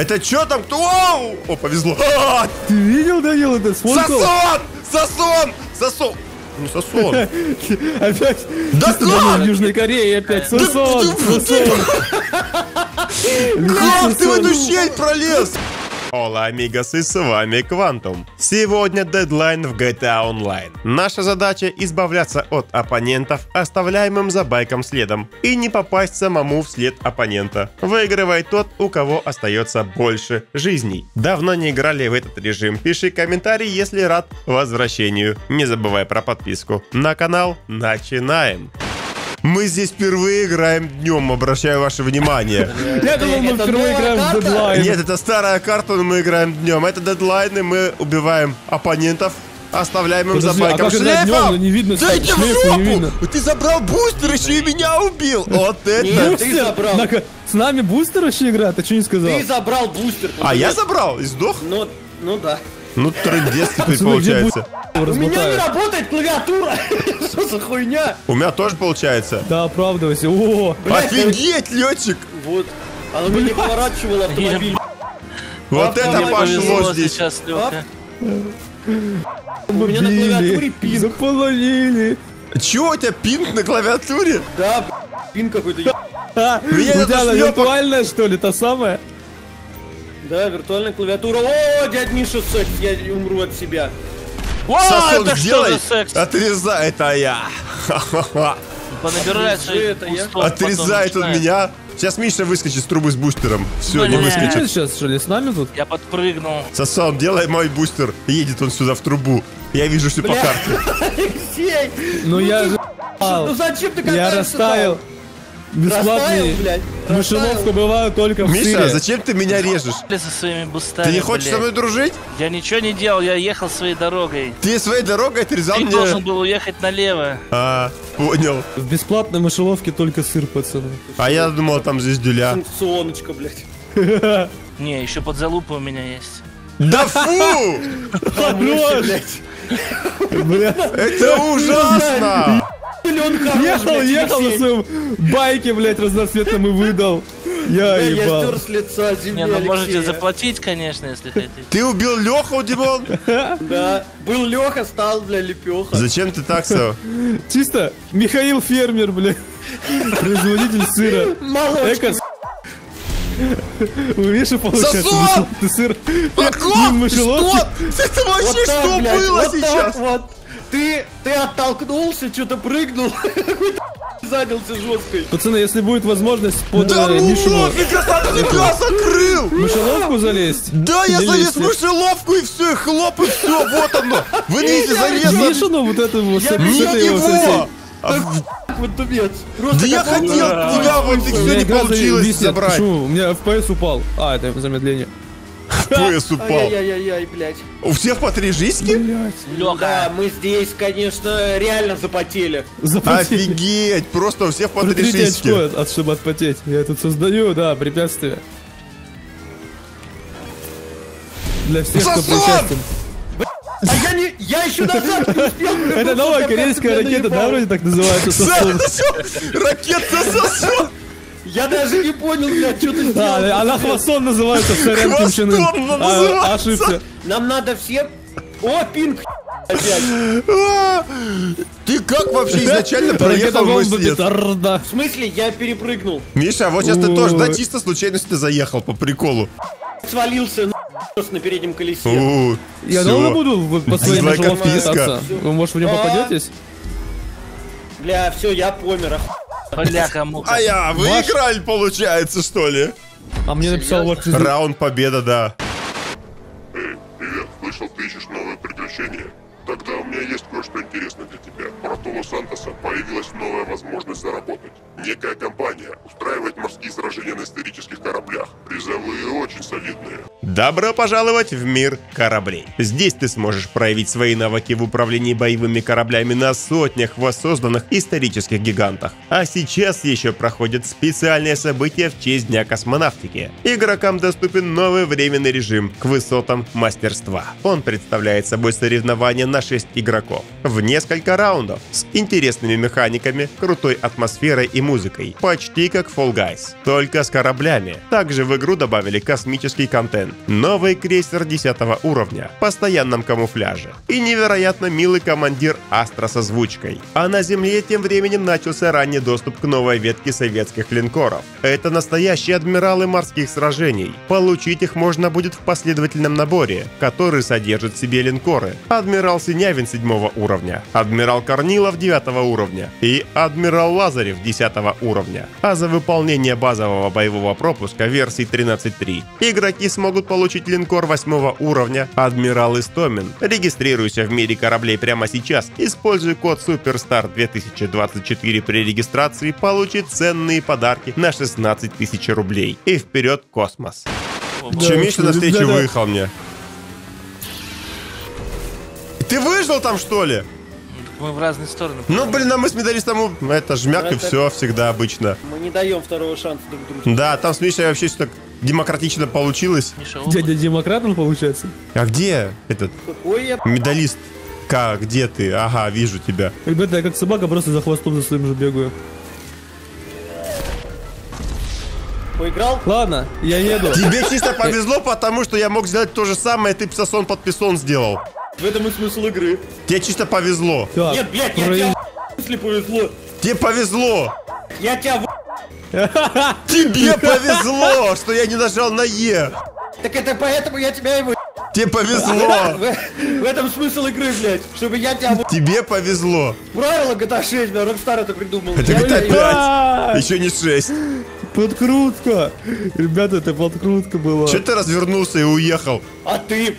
Это чё там? О, повезло. Ты видел, Данил, это? Сосон! Сосон! Сосон! Ну, сосон. Опять? Да сон! В Южной Корее опять сосон! Как ты в эту щель пролез? Ола, амигасы, с вами Квантум. Сегодня дедлайн в GTA Online. Наша задача — избавляться от оппонентов, оставляемым за байком следом, и не попасть самому вслед оппонента. Выигрывает тот, у кого остается больше жизней. Давно не играли в этот режим? Пиши комментарий, если рад возвращению. Не забывай про подписку на канал. Начинаем! Мы здесь впервые играем днем, обращаю ваше внимание. Я думал, мы впервые играем в дедлайн. Нет, это старая карта, но мы играем днем. Это дедлайны, мы убиваем оппонентов, оставляем им за байком шлейфом. Да иди в жопу! Ты забрал бустер еще и меня убил. Вот это ты забрал. С нами бустер еще играет, а что не сказал? Ты забрал бустер. А я забрал и сдох? Ну да. Ну трындец теперь получается. У меня не работает клавиатура. Что за хуйня? У меня тоже получается. Да, оправдывайся. О, офигеть, летчик. Вот. Оно бы не поворачивало автомобиль. Вот это пошло здесь. У меня на клавиатуре пинг. Заполонили. Чего у тебя пинг на клавиатуре? Да, пинг какой-то. У тебя виртуальная, что ли, та самая? Да, виртуальная клавиатура. О, дядь Миша, я умру от себя. О, это что за секс? Отрезай, это я. Отрезает он меня. Сейчас Миша выскочит с трубы с бустером. Все, не выскочит. Сейчас, что ли, с нами тут? Я подпрыгнул. Сосон, делай мой бустер. Едет он сюда в трубу. Я вижу все по карте. Алексей! Ну я же... Ну зачем ты катаешься? Я растаял. Бесплатные мышеловка бывают только в Миша, зачем ты меня режешь? Ты не хочешь со мной дружить? Я ничего не делал, я ехал своей дорогой. Ты своей дорогой отрезал мне? Ты должен был уехать налево. А, понял. В бесплатной мышеловке только сыр, пацаны. А я думал, там звездюля. Санкционочка, блядь. Не, еще подзалупа у меня есть. Да фу! Это ужасно! Ехал на своем байке, блядь, разноцветным и выдал. Я ебал. Я стер с лица земли. Не, ну можете заплатить, конечно, если хотите. Ты убил Леху, Димон? Да. Был Леха, стал, бля, Лепеха. Зачем ты так, Сав? Чисто Михаил Фермер, блядь. Производитель сыра. Молочка. Вы видишь, получается, ты сыр. Поклоп, что? Это вообще что было сейчас? Ты оттолкнулся, что-то прыгнул, какой-то задился жесткой. Пацаны, если будет возможность под мишеловку. Да ну тебя закрыл! В мышеловку залезть? Да, я залез в мышеловку и все, и хлоп, и все, вот оно. Вынеси, залезла. Мишину вот это его его. Вот тупец. Да я хотел тебя, вот и все не получилось забрать. Почему? У меня FPS упал. А, это замедление. ФПС упал. Ай-яй-яй-яй, блядь. У всех по 3 жизни? Блядь. Лёха. Да, мы здесь, конечно, реально запотели. Офигеть, просто у всех по 3 жизни. Чтобы отпотеть. Я тут создаю, да, препятствия. Для всех, кто причастен. А я не... Я еще назад не успел. Это новая корейская ракета, да, вроде так называется? Ракета сосуд. Я даже не понял, блядь, что ты сделал. Она хвостом называется, сорян, Кимчен Ын. Ошибся. Нам надо всем... О, пинг, опять. Ты как вообще изначально проехал мой след? В смысле, я перепрыгнул. Миша, вот сейчас ты тоже, да, чисто случайно сюда заехал, по приколу. Свалился, на переднем колесе. Я долго буду по своей мышеловке кататься? Вы, может, в него попадетесь? Бля, все, я помер, охуенно. Бляха-муха. А я выиграл, получается, что ли? А мне написал вот раунд победа, да. Эй, привет, слышал, ты ищешь новое приключение? Тогда у меня есть кое-что интересное для тебя. Про Тулу Сантоса появилась новая возможность заработать. Некая компания устраивает морские сражения на исторических кораблях. Призовые очень солидные. Добро пожаловать в мир кораблей. Здесь ты сможешь проявить свои навыки в управлении боевыми кораблями на сотнях воссозданных исторических гигантах. А сейчас еще проходит специальное событие в честь Дня космонавтики. Игрокам доступен новый временный режим к высотам мастерства. Он представляет собой соревнования на 6 игроков в несколько раундов с интересными механиками, крутой атмосферой и музыкой, почти как Fall Guys, только с кораблями. Также в игру добавили космический контент, новый крейсер 10 уровня, в постоянном камуфляже и невероятно милый командир Астра с озвучкой. А на Земле тем временем начался ранний доступ к новой ветке советских линкоров. Это настоящие адмиралы морских сражений. Получить их можно будет в последовательном наборе, который содержит в себе линкоры: адмирал Синявин 7 уровня, адмирал Корнилов 9 уровня и адмирал Лазарев 10 уровня. А за выполнение базового боевого пропуска версии 13.3 игроки смогут получить линкор 8 уровня адмирал Истомин. Регистрируйся в мире кораблей прямо сейчас, используй код Суперстар 2024 при регистрации, получи ценные подарки на 16 тысяч рублей. И вперед космос. Да, Чемиша навстречу выехал мне. Ты выжил там, что ли? Мы в разные стороны. Ну, блин, а мы с медалистом, это жмяк, это... и все всегда обычно. Мы не даем второго шанса друг другу. Да, там с Мишей вообще что-то демократично получилось. Миша, дядя демократом получается? А где этот медалист? Где ты? Ага, вижу тебя. Ребята, я как собака просто за хвостом за своим же бегаю. Поиграл? Ладно, я еду. Тебе чисто повезло, потому что я мог сделать то же самое, ты псосон под писон сделал. В этом и смысл игры. Тебе чисто повезло. Так, нет, блядь, я тебе повезло. Тебе повезло. Я тебя... Тебе повезло, что я не нажал на Е. Так это поэтому я тебя и... Тебе повезло. В этом смысл игры, блядь. Чтобы я тебя... Тебе повезло. Правило GTA 6, да, Рокстар это придумал. Это GTA 5. Еще не 6. Подкрутка. Ребята, это подкрутка была. Че ты развернулся и уехал? А ты...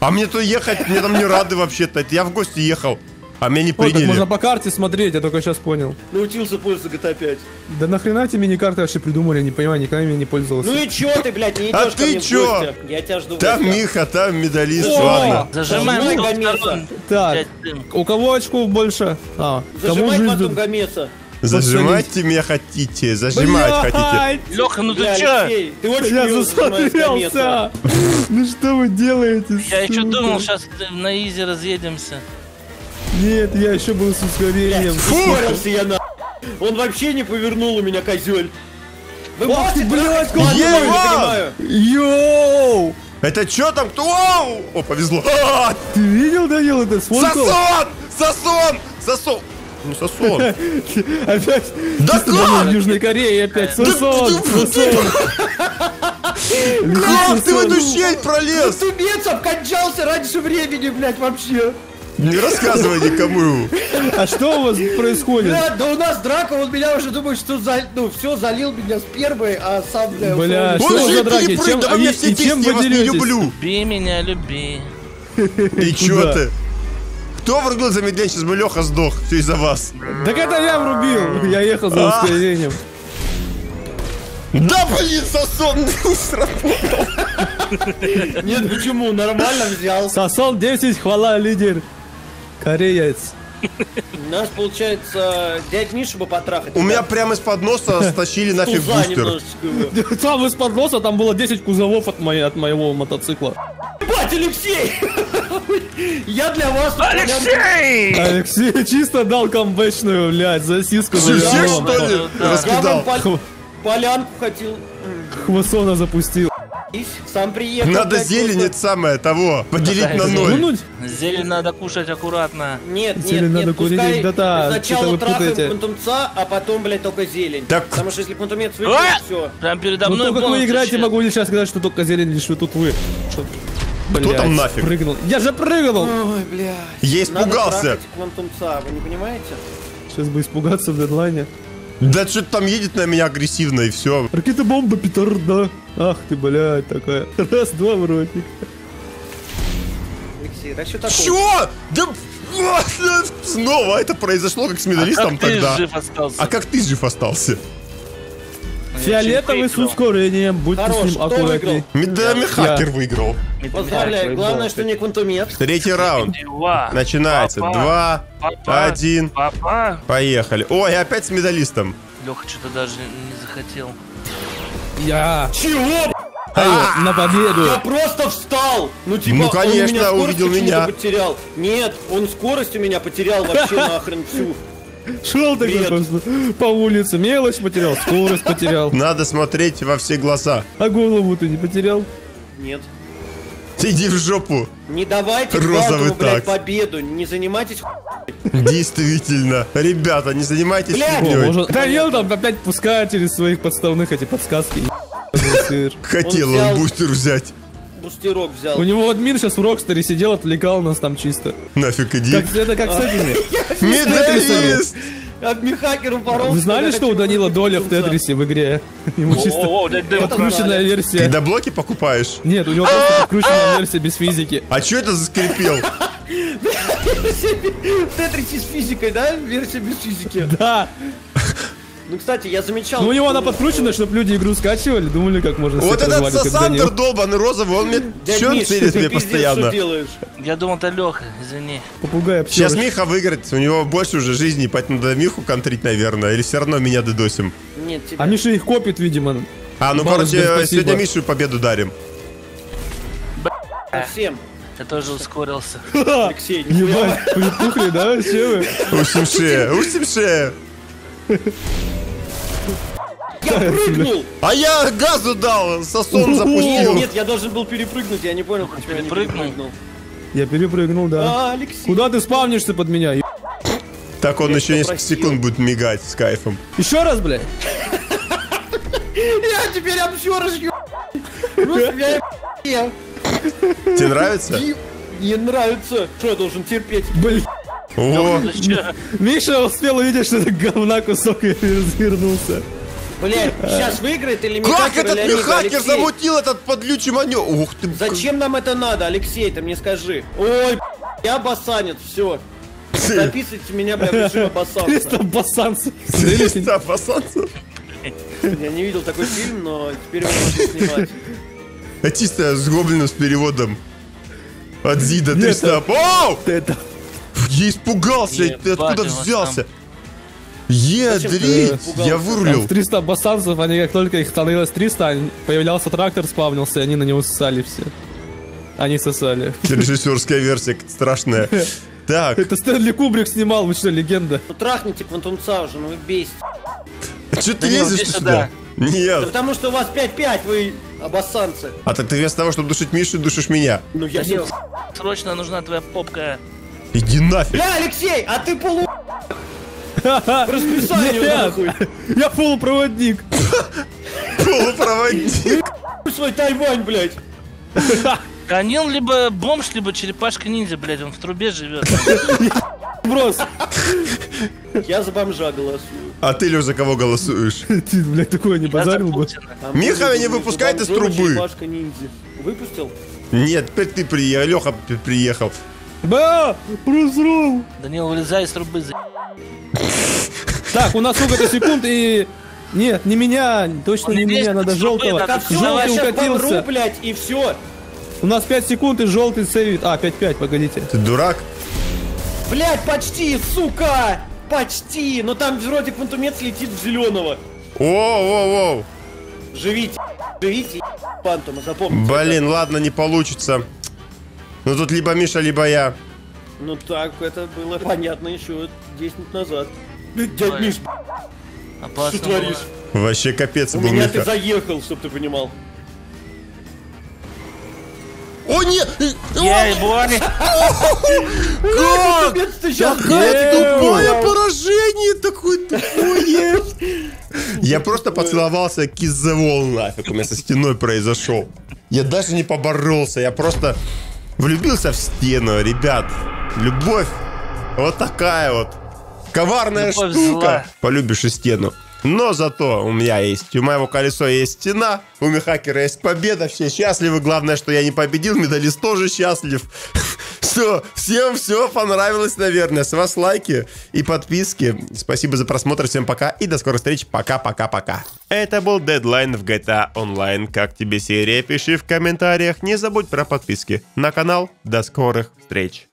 А мне то ехать, мне там не рады вообще-то. Я в гости ехал, а меня не приняли. Можно по карте смотреть, я только сейчас понял. Научился пользоваться GTA 5. Да нахрена тебе мини-карты вообще придумали, не понимаю, никогда ими не пользовался. Ну и чё ты, блядь, не идешь ко мне в гости? А ты чё? Я тебя жду. Там Миха, там медалист, ладно. Зажимай на Гомеса. Так, у кого очков больше? Зажимай потом Гомеса. Зажимать меня хотите, зажимать хотите. Леха, ну ты чё? Ты очень мило зажимаешь Гомеса. Ну что вы делаете? Я еще думал, сейчас на изи разъедемся. Нет, я еще был с ускорением. Фу! Я на... Он вообще не повернул у меня, козель. Вы можете, блядь, я не понимаю. Йоу! Это чё там? Кто? О, повезло. Ты видел, Данил, это? Сосон! Сосон! Сосон! Ну, сосон. Опять? Да как? В Южной Корее опять сосон. Как ты в эту щель пролез? Тубец обкончался раньше времени, блядь, вообще. Не рассказывай никому. А что у вас происходит? Да у нас драка, он меня уже думает, что все, залил меня с первой, а сам... Бля, что за драки? И чем вы делитесь? Люби меня, люби. И чё ты? Кто врубил замедление? Сейчас бы Леха сдох. Все из-за вас. Так это я врубил. Я ехал за ускорением. Да блин, сосон сработал. Нет, почему? Нормально взял. Сосон 10, хвала, лидер. Кореец. Наш, получается, дядь Миша бы потрахать. У меня прямо из-под носа стащили нафиг бустер. Там из-под носа там было 10 кузовов от моего мотоцикла. Ебать, Алексей! Я для вас... Алексей! Алексей чисто дал камбэчную, блядь, засиску. Всех, что ли, раскидал? Полянку хотел. Хвасона запустил. Сам приехал. Надо зелень, это самое того, поделить на 0. Зелень надо кушать аккуратно. Нет, нет, пускай сначала трахаем квантумца, а потом, блядь, только зелень. Потому что если квантумец выйдет, все. Прям передо мной. Ну, как вы играете, могу ли сейчас сказать, что только зелень, лишь вы тут вы. Кто там нафиг? Прыгнул. Я же прыгнул! Ой, блядь. Я испугался. Квантумца, вы не понимаете? Сейчас бы испугаться в дедлайне. Да что-то там едет на меня агрессивно и все. Ракета-бомба, петарда. Ах ты, блядь, такая. Раз, два, в ротик. Алексей, да что такое? Чё? Да... Снова это произошло, как с медалистом тогда. А как ты жив остался? Фиолетовый с ускорением, будь с ним аккуратней. Медами хакер выиграл. Поздравляю, главное, что не квантумец. Третий раунд. Начинается. 2, 1. Поехали. Ой, опять с медалистом. Леха что-то даже не захотел. Я. Чего? На победу! Я просто встал! Ну, типа, ну конечно, он увидел меня. Потерял. Нет, он скорость у меня потерял вообще нахрен всю. Шел такой просто по улице, мелочь потерял, скорость потерял. Надо смотреть во все глаза. А голову ты не потерял? Нет. Иди в жопу. Не давайте Квантуму, блядь, победу. Не занимайтесь хуйней. Действительно. Ребята, не занимайтесь хуйней. Данил там опять пускает через своих подставных эти подсказки. Хотел он бустер взять. Бустерок взял. У него админ сейчас в Рокстаре сидел, отвлекал нас там чисто. Нафиг иди. Это как с этими. Медалист! Адмихакеру порол. Вы знали, что у Данила доля в Тетрисе в игре? Ему чисто подкрученная версия. Ты до блоки покупаешь? Нет, у него просто подкрученная версия без физики. А чё это заскрипел? В Тетрисе с физикой, да? Версия без физики. Да. Ну, кстати, я замечал... Ну, у него она подкручена, чтобы люди игру скачивали, думали, как можно... Вот этот Сассандр долбанный розовый, он мне... Чё он целит мне постоянно? Я думал, это Лёха, извини. Попугай, пчёрыш. Сейчас Миха выиграет, у него больше уже жизни, поэтому надо Миху контрить, наверное, или все равно меня додосим. Нет, тебя... А Миша их копит, видимо. А, ну, короче, сегодня Мишу победу дарим. Всем. Я тоже ускорился. Алексей, не понимаю. Припухли, да? Усимше. Я прыгнул! А я газу дал, сосун запустил. Нет, я должен был перепрыгнуть, я не понял, как я перепрыгнул. Я перепрыгнул, да. Куда ты спавнишься под меня? Так он еще несколько секунд будет мигать с кайфом. Еще раз, блядь. Я теперь обсерж, тебе нравится? Не нравится. Что я должен терпеть? Блин. О. Миша успел увидеть, что это говна кусок, и развернулся. Блять, сейчас выиграет или Михакер? Как этот Михакер замутил этот подлючий манёвр? Ух ты. Зачем нам это надо, Алексей, ты мне скажи. Ой, я басанец, все. Записывайте меня, бля, в режим басанца. 300 басанцев. 300 басанцев? Я не видел такой фильм, но теперь его можно снимать. А чисто с гоблином с переводом. От Зида 300. Оу! Я испугался, ты откуда взялся? Едрить, я вырулил. 300 басанцев, они как только их становилось 300, появлялся трактор, спавнился, и они на него ссали все. Они сосали. Режиссерская версия страшная. Так. Это Стэнли Кубрик снимал, вы что, легенда? Ну трахните квантумца уже, ну вы бесите. А что ты лезешь сюда? Нет. Да потому что у вас 5-5, вы обоссанцы. А так ты вместо того, чтобы душить Мишу, душишь меня. Ну я не... Срочно нужна твоя попка. Иди нафиг. Да, Алексей, а ты полу... Расписание нахуй. Я полупроводник. Полупроводник. Свой Тайвань, блядь. Канил либо бомж, либо черепашка-ниндзя, блядь, он в трубе живет. Брос. Я за бомжа голосую. А ты, Лёш, за кого голосуешь? Ты, блядь, такое не базарил бы. Миха не выпускает из трубы. Выпустил? Нет, теперь ты приехал, Лёха приехал. Да, прозрел. Данил, вылезай из трубы, за... Так, у нас сколько-то секунд и... Нет, не меня, точно не меня, надо желтого. Желтый укатился. И все. У нас 5 секунд и желтый сейвит. А, 5-5, погодите. Ты дурак? Блять, почти, сука! Почти, но там вроде квантумец летит в зеленого. Воу-воу-воу. Живите, живите, пантума, запомните. Блин, ладно, не получится. Ну тут либо Миша, либо я. Ну так, это было понятно еще 10 минут назад. Дядь Миш, что творишь? Вообще капец был, Миха. У меня ты заехал, чтоб ты понимал. О, нет! Ей, Боря! Как? Какое тупое поражение! Такое тупое! Я просто поцеловался киззевол нафиг. У меня со стеной произошел. Я даже не поборолся, я просто... Влюбился в стену, ребят. Любовь вот такая вот. Коварная любовь штука. Зла. Полюбишь и стену. Но зато у меня есть, у моего колеса есть стена, у Михакера есть победа, все счастливы. Главное, что я не победил, медалист тоже счастлив. Все, всем все понравилось, наверное. С вас лайки и подписки. Спасибо за просмотр, всем пока и до скорых встреч. Пока-пока-пока. Это был дедлайн в GTA Online. Как тебе серия? Пиши в комментариях. Не забудь про подписки на канал. До скорых встреч.